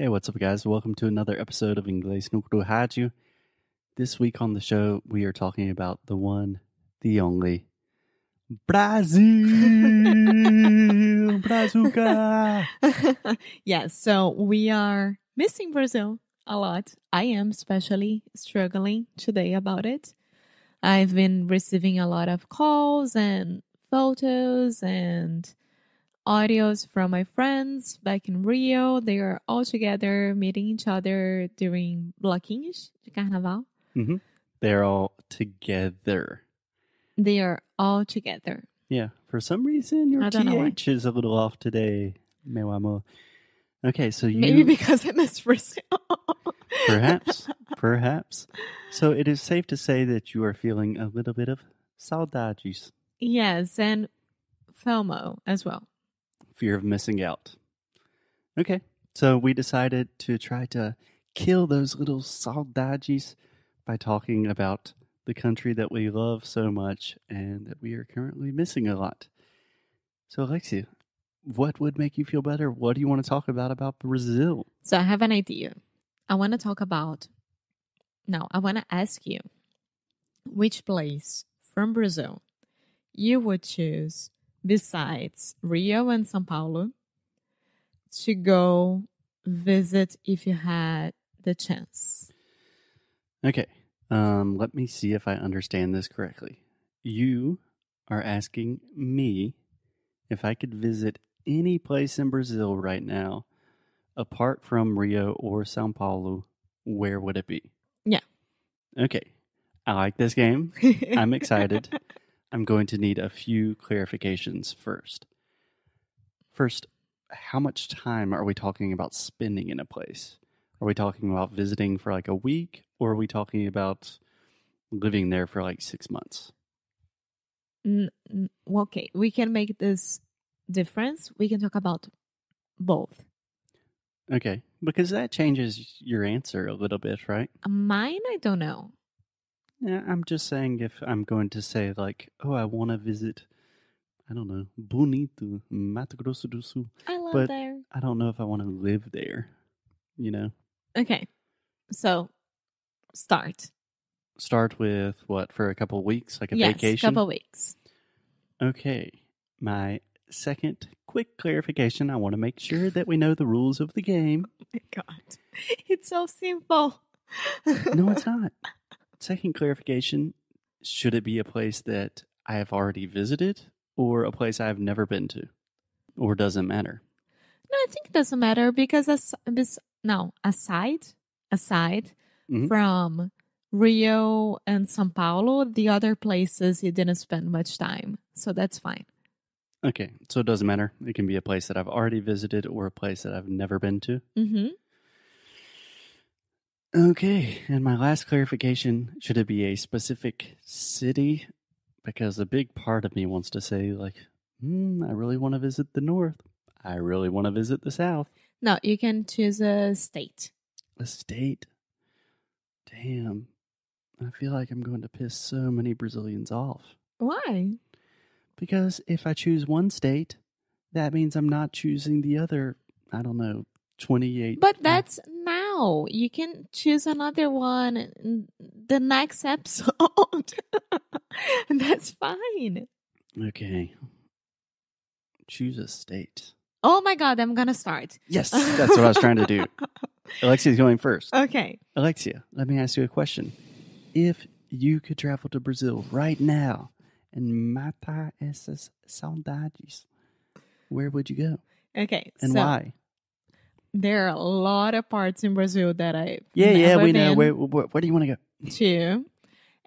Hey, what's up guys? Welcome to another episode of Inglês Nu e Cru. This week on the show, we are talking about the one, the only, Brazil! Brazuca! Yes, so we are missing Brazil a lot. I am especially struggling today about it. I've been receiving a lot of calls and photos and audios from my friends back in Rio. They are all together meeting each other during bloquinhos de carnaval. Mm-hmm. They're all together. They are all together. Yeah. For some reason, your TH is a little off today, meu amor. Okay, so you... Maybe because I missed Brazil. Perhaps. So it is safe to say that you are feeling a little bit of saudades. Yes, and FOMO as well. Fear of missing out. Okay, so we decided to try to kill those little saudades by talking about the country that we love so much and that we are currently missing a lot. So, Alexia, what would make you feel better? What do you want to talk about Brazil? So, I have an idea. I want to ask you which place from Brazil you would choose besides Rio and São Paulo to go visit if you had the chance. Okay. Let me see if I understand this correctly. You are asking me if I could visit any place in Brazil right now, apart from Rio or São Paulo, where would it be? Yeah. Okay. I like this game. I'm excited. I'm going to need a few clarifications first. First, how much time are we talking about spending in a place? Are we talking about visiting for like a week, or are we talking about living there for like 6 months? Okay, we can make this difference. We can talk about both. Okay, because that changes your answer a little bit, right? Mine, I don't know. Yeah, I'm just saying if I'm going to say like, oh, I want to visit, I don't know, Bonito, Mato Grosso do Sul. I live there. I don't know if I want to live there, you know? Okay. So, start. Start with what, for a couple weeks? Like a vacation? Yes, a couple weeks. Okay. My second quick clarification, I want to make sure that we know the rules of the game. Oh my God. It's so simple. No, it's not. Second clarification, should it be a place that I have already visited or a place I have never been to? Or doesn't matter? No, I think it doesn't matter because, aside mm-hmm. from Rio and São Paulo, the other places you didn't spend much time. So that's fine. Okay, so it doesn't matter. It can be a place that I've already visited or a place that I've never been to. Mm-hmm. Okay, and my last clarification, should it be a specific city? Because a big part of me wants to say, like, I really want to visit the north. I really want to visit the south. No, you can choose a state. A state? Damn. I feel like I'm going to piss so many Brazilians off. Why? Because if I choose one state, that means I'm not choosing the other, I don't know, 28. But that's now. You can choose another one in the next episode. That's fine. Okay. Choose a state. Oh my God, I'm going to start. Yes, that's what I was trying to do. Alexia's going first. Okay. Alexia, let me ask you a question. If you could travel to Brazil right now and matar essas saudades, where would you go? Okay. And why? There are a lot of parts in Brazil that I've never been. Where do you want to go? To.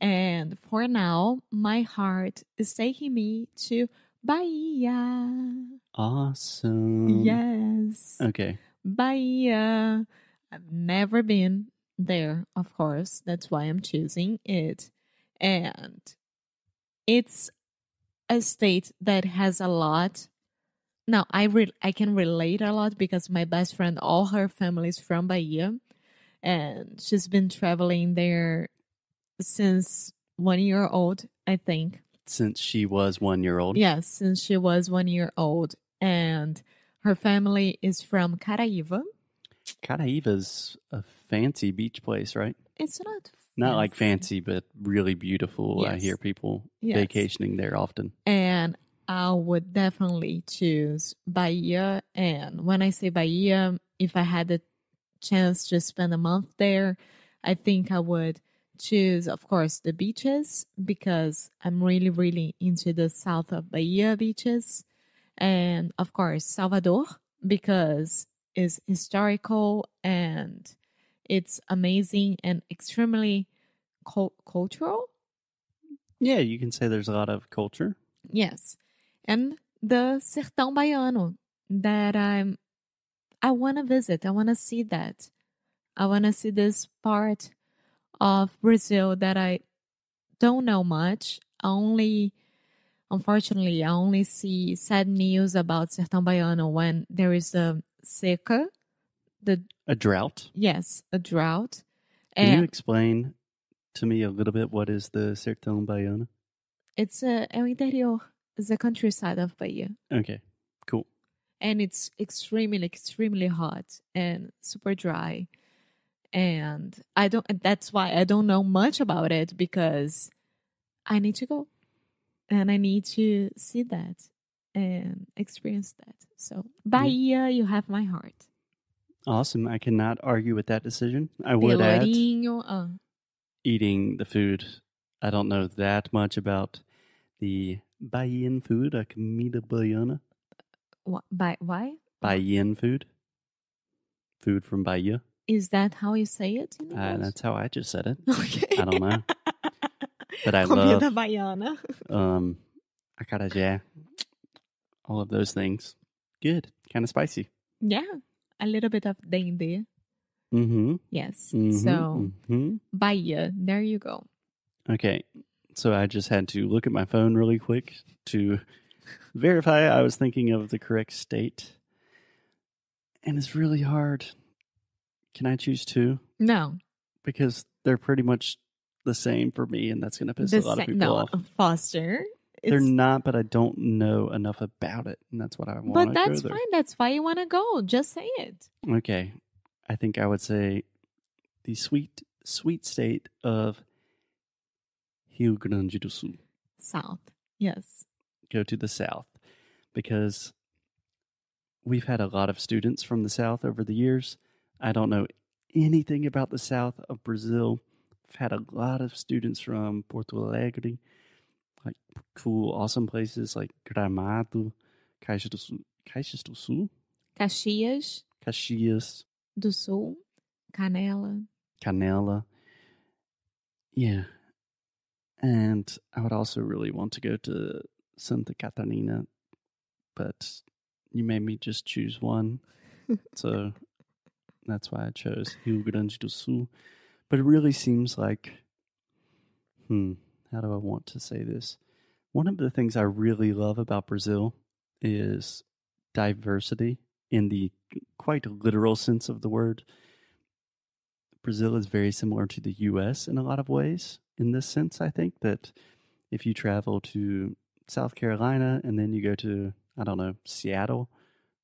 And for now, my heart is taking me to Bahia. Awesome. Yes. Okay. Bahia. I've never been there, of course. That's why I'm choosing it. And it's a state that has a lot. Now, I can relate a lot because my best friend, all her family is from Bahia, and she's been traveling there since 1 year old, I think. Since she was 1 year old? Yes, since she was 1 year old. And her family is from Caraíva. Caraiva's a fancy beach place, right? It's not fancy. Not like fancy, but really beautiful. Yes. I hear people vacationing there often. And I would definitely choose Bahia. And when I say Bahia, if I had the chance to spend a month there, I think I would choose, of course, the beaches, because I'm really, really into the south of Bahia beaches. And, of course, Salvador, because it's historical and it's amazing and extremely cultural. Yeah, you can say there's a lot of culture. Yes. And the Sertão Baiano that I want to visit. I want to see that. I want to see this part of Brazil that I don't know much. Unfortunately, I only see sad news about Sertão Baiano when there is a seca. A drought? Yes, a drought. Can you explain to me a little bit what is the Sertão Baiano? It's o interior, the countryside of Bahia. Okay, cool. And it's extremely, extremely hot and super dry. And that's why I don't know much about it, because I need to go. And I need to see that and experience that. So, Bahia, you have my heart. Awesome. I cannot argue with that decision. I would add eating the food. I don't know that much about the Bahian food, a comida baiana. Why? Bahian food. Food from Bahia. Is that how you say it? That's how I just said it. Okay. I don't know. But I love comida baiana. Acarajé. All of those things. Good. Kind of spicy. Yeah. A little bit of dendê. Mm-hmm. Yes. Mm-hmm. So, Bahia. There you go. Okay. So, I just had to look at my phone really quick to verify I was thinking of the correct state. And it's really hard. Can I choose two? No. Because they're pretty much the same for me, and that's going to piss a lot of people off. Foster. They're not, but I don't know enough about it, and that's what I want to go. But that's fine. That's why you want to go. Just say it. Okay. I think I would say the sweet, sweet state of Rio Grande do Sul. South. Yes. Go to the south, because we've had a lot of students from the south over the years. I don't know anything about the south of Brazil. I've had a lot of students from Porto Alegre, like cool, awesome places like Gramado, Caxias do Sul, Canela. Yeah. And I would also really want to go to Santa Catarina, but you made me just choose one. So that's why I chose Rio Grande do Sul. But it really seems like, how do I want to say this? One of the things I really love about Brazil is diversity in the quite literal sense of the word. Brazil is very similar to the U.S. in a lot of ways. In this sense, I think that if you travel to South Carolina and then you go to, I don't know, Seattle,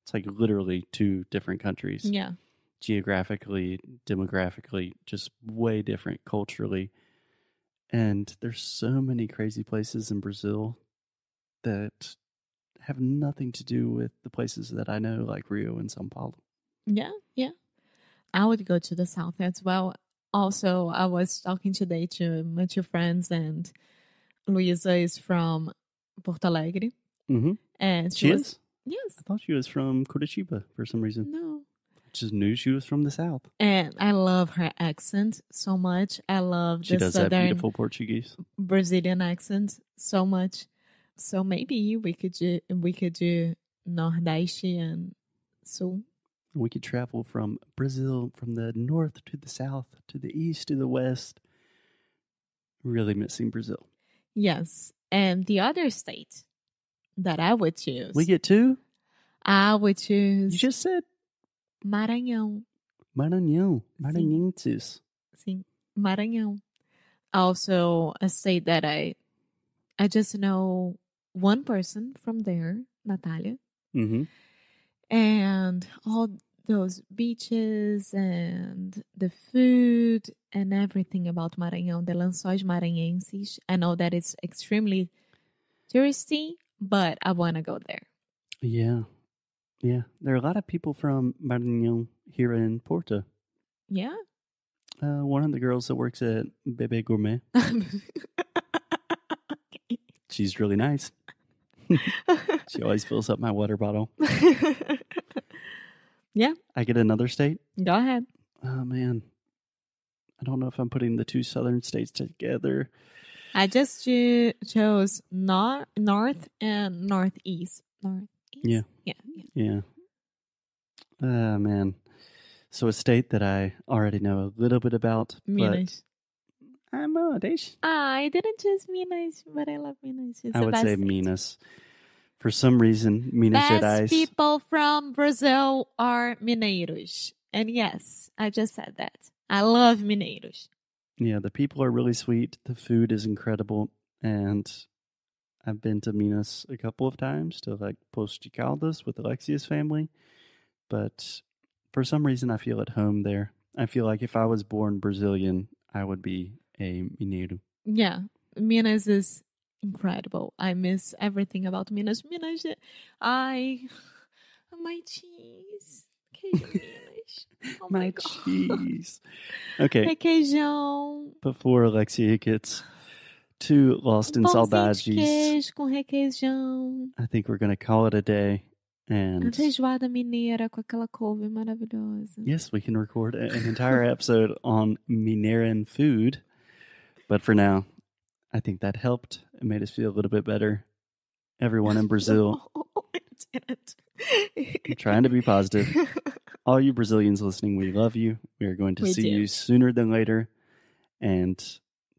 it's like literally two different countries. Yeah. Geographically, demographically, just way different culturally. And there's so many crazy places in Brazil that have nothing to do with the places that I know, like Rio and São Paulo. Yeah, yeah. I would go to the south as well. Also, I was talking today to my two friends, and Luisa is from Porto Alegre. Mm-hmm. And she is? Yes. I thought she was from Curitiba for some reason. No. Just knew she was from the south, and I love her accent so much. I love she does that beautiful Portuguese Brazilian accent so much. So maybe we could do Nordeste and Sul. We could travel from Brazil, from the north to the south, to the east to the west. Really missing Brazil. Yes, and the other state that I would choose. We get two. I would choose. You just said. Maranhão. Maranhenses. Sim. Maranhão. Also, a state that I just know one person from there, Natalia. Mm-hmm. And all those beaches and the food and everything about Maranhão, the Lençóis Maranhenses. I know that it's extremely touristy, but I want to go there. Yeah. Yeah. There are a lot of people from Maranhão here in Porto. Yeah. One of the girls that works at Bebe Gourmet. Okay. She's really nice. She always fills up my water bottle. Yeah. I get another state? Go ahead. Oh, man. I don't know if I'm putting the two southern states together. I just chose north and northeast. Northeast? Yeah. Yeah. Yeah. Oh, man. So a state that I already know a little bit about. Minas. I'm Minas. I didn't choose Minas, but I love Minas. It's I would say Minas. For some reason, Minas Gerais. People from Brazil are mineiros. And yes, I just said that. I love mineiros. Yeah, the people are really sweet. The food is incredible. And I've been to Minas a couple of times to like Poços de Caldas with Alexia's family. But for some reason, I feel at home there. I feel like if I was born Brazilian, I would be a mineiro. Yeah, Minas is incredible. I miss everything about Minas. Minas, my cheese. Oh my cheese. Okay. Requeijão. Before Alexia gets too lost in saudades, I think we're going to call it a day. And feijoada mineira com aquela couve maravilhosa. Yes, we can record an entire episode on Mineiran food. But for now, I think that helped. It made us feel a little bit better. Everyone in Brazil. No, it didn't. I'm trying to be positive. All you Brazilians listening, we love you. We are going to see you sooner than later. And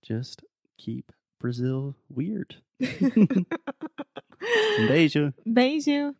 just keep Brazil weird. Beijo. Beijo.